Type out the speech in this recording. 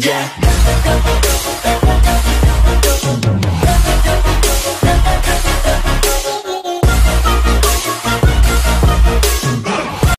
Yeah.